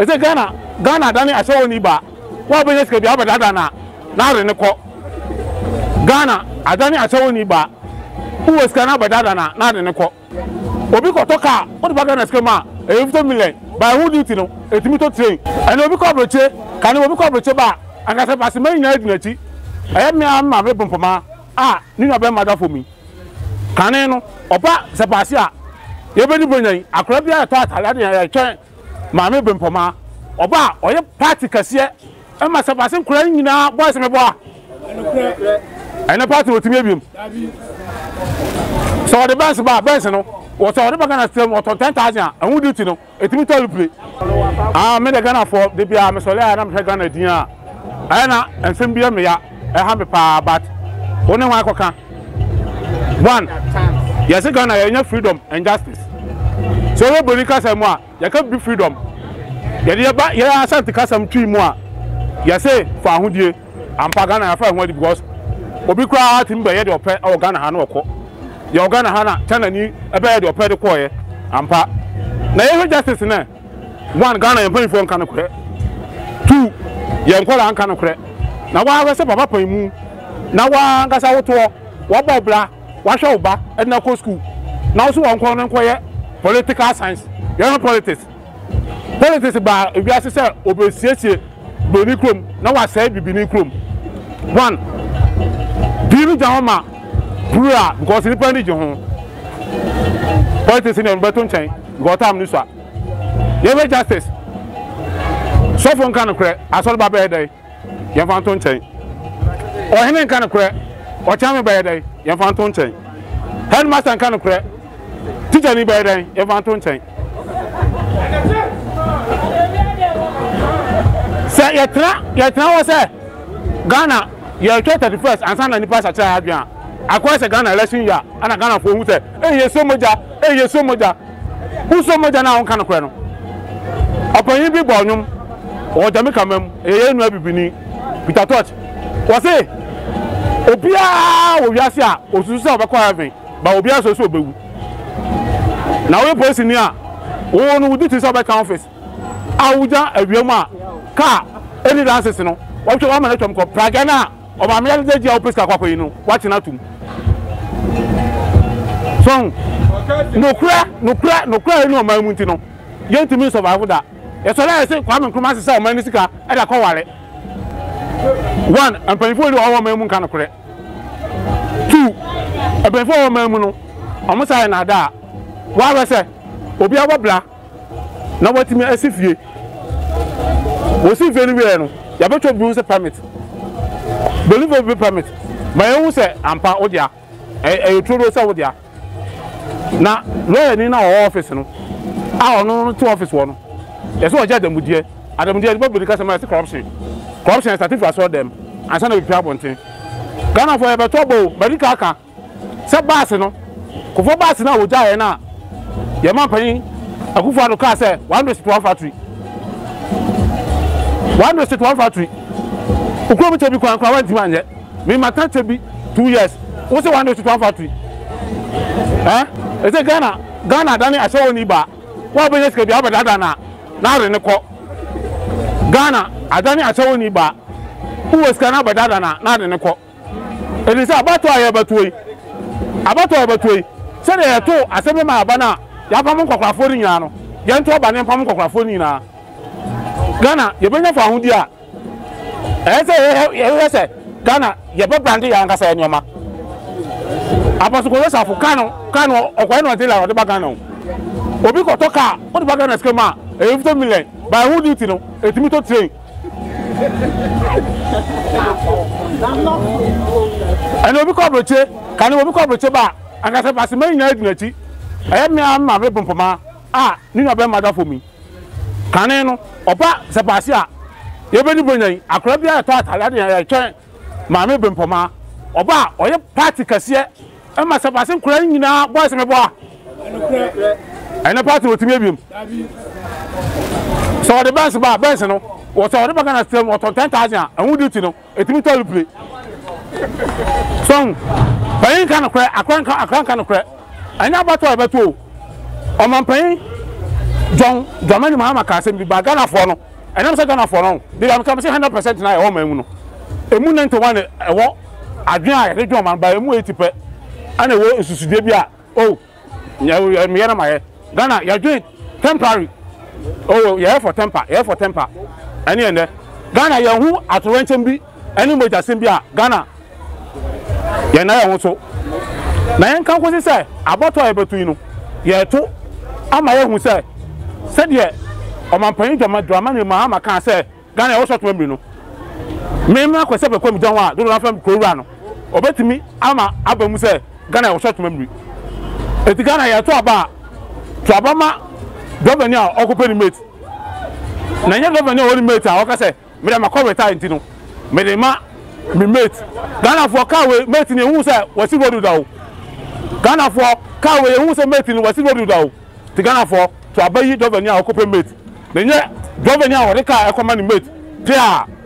It's a Ghana, Danny, I saw Niba. What will this be about Adana? Now in the court. Ghana, Adani, I saw Niba. Who was Ghana by Dadana? Not in the court. Obiko Toka, what about Ghana's Kama? $50 million. By who do you know? It's me to train. And Obiko Breche, can Obiko Brecheba, and I said, I see my identity. I have me arm my weapon for my. Ah, Nina Bemada for me. Caneno, Opa, Sebasia. Everybody, I could be a thought, I tried. Mammy Bimpoma, Oba, or your party Cassia, and my Sebastian crying now, boys in a bar. And a party with him. So the best about Benson was all the Bagana still or 10,000, and would you know? It will tell you. I made a gunner for the Bia Messola and I'm Hagana Dina, Anna and Simbia Mia, a happy power, but one of my coca. One, yes, a gunner, enough freedom and justice. So everybody can moi, there can be freedom. There are some to cast some 3 months. You say for a 100 years, I'm Pagana because we cry out in bed or pet or Ghana Hano. Your Ghana Hana, Tanani, a bed or pet a choir, and Pap. Now, justice in there. One Ghana and paying for Canocre. Two, Yankola and Canocre. Now, why was a papa in moon? Now, one gas out to walk, Wabobla, wash over, and now go school. Now, so I'm calling quiet. Political science, you are not politics. Politics is by if you are sister, obesity, Bonicrum, now I say Binicrum. One, Bill Jama, Pura, because in the Penny home. Politics in the Berton chain, Gotham Nusa. You have justice. So from Canocre, I saw by day, Yavanton chain. Or Helen Canocre, or Chamber by day, Yavanton chain. Headmaster and Canocre. Teacher anybody Evanton chain. Say yatra was Ghana, you are 31st and San Nipas at Adrian. Across a Ghana election year, and a Ghana for who said, hey, you're so much. Who's so much now on Canacrano? Upon you be born, or Jamaica mem, a young baby, with a touch. Was it? Opia, Obiasia, or Susan Bakwave, but Obias also be. Now we police in here. We want to do this over office. Awuja ebioma car any dances no. What you want me to come call Pragana or my manager dey here police ka kwako yin no. What na tum. So no kura yin o man mu ntino. Ye ntimi survive da. E so na say Kwame Nkrumah say o man sika e da ko ware. One, and painful o wa man mu kan kure. Two, e painful o man mu no. O mo say na da. Why was it? Obia Wabla. Now what me as if you was if anywhere. You better use a permit. Believe it be permit. My own say, I'm part of ya. A true rosa with ya. Now, where in our office, no? I don't know, 2 office one. That's what I did them with you. I don't know because I'm corruption. Corruption is starting for us all them. And some of the people want to. Ghana forever trouble, but you can't. Set bars, no? Go bars now with ya now. Your man paying a good for the car, say, 112 factory. 112 factory. Who come to be quite demand yet? Me, my time to be 2 years. What's the 112 factory? Eh? It's a Ghana, Danny, I saw Niba. What business could be about Adana? Now in the court. Ghana, Adani, I saw Niba. Who was Ghana by Dadana? Now in the court. It is about to I ever to it. About to ever to it. Say they are two, I said, my banana. Yapamon Cocraphoniano, Yantua Banan Pamon Cocraphonia. Ghana, you've been for Hundia. I say, Ghana, you're brandy and Cassa and Yama. Apostle for Cano, or Guano Dilla or the Bagano. Obico Toka, what Bagana Schema, $50 million, by who do you know? It's me to train. And Obico Breche, can you become Brecheba? And I said, I see my identity. I have me arm my weapon for my. Ah, Nina Bemada for me. Caneno, Opa, Sebasia. Everybody, I could be a thought, I tried. My weapon for my. Oba, or your party Cassia, and my Sebastian crying now, boys in a bar. And a party with him. So the best about Benson was all the Bagana still or 10,000, and would you know? It's me to play. So. I can't crack, I can't crack. I never thought about two. On my pain, John, Jamani Mahama can say, Bagana for no, and I'm second for no. They are coming 100% now, home and a moon to 1 walk. I deny a German by a way to pet. And a way is to oh, yeah, me and my Ghana, you're doing temporary. Oh, yeah, for temper, yeah, for temper. And then Ghana, you're who at Renton B, anyway, that's in Ghana. You're not also. Nayan can't go to say, I bought her between you. Yeah, too. I'm my own who said, said yet, or my parent, my drama, my mama can't say, Ghana also to me. No, Mamma could say, come down, do not from Corano. Or bet me, Ama Abam say, Ghana was short to memory. At the Ghana, I talk about Trabama, Governor, occupied mate. Nayan Governor, only mate, I say, Madame Macor Tintino, Medema, me mate. Ghana for Carway, mate in your who said, what's he going to do? Ghana for Carway, who said, mate in what's he going to do? The Ghana for to obey you, Governor, occupy mate. Then, Governor, or the car, I command mate.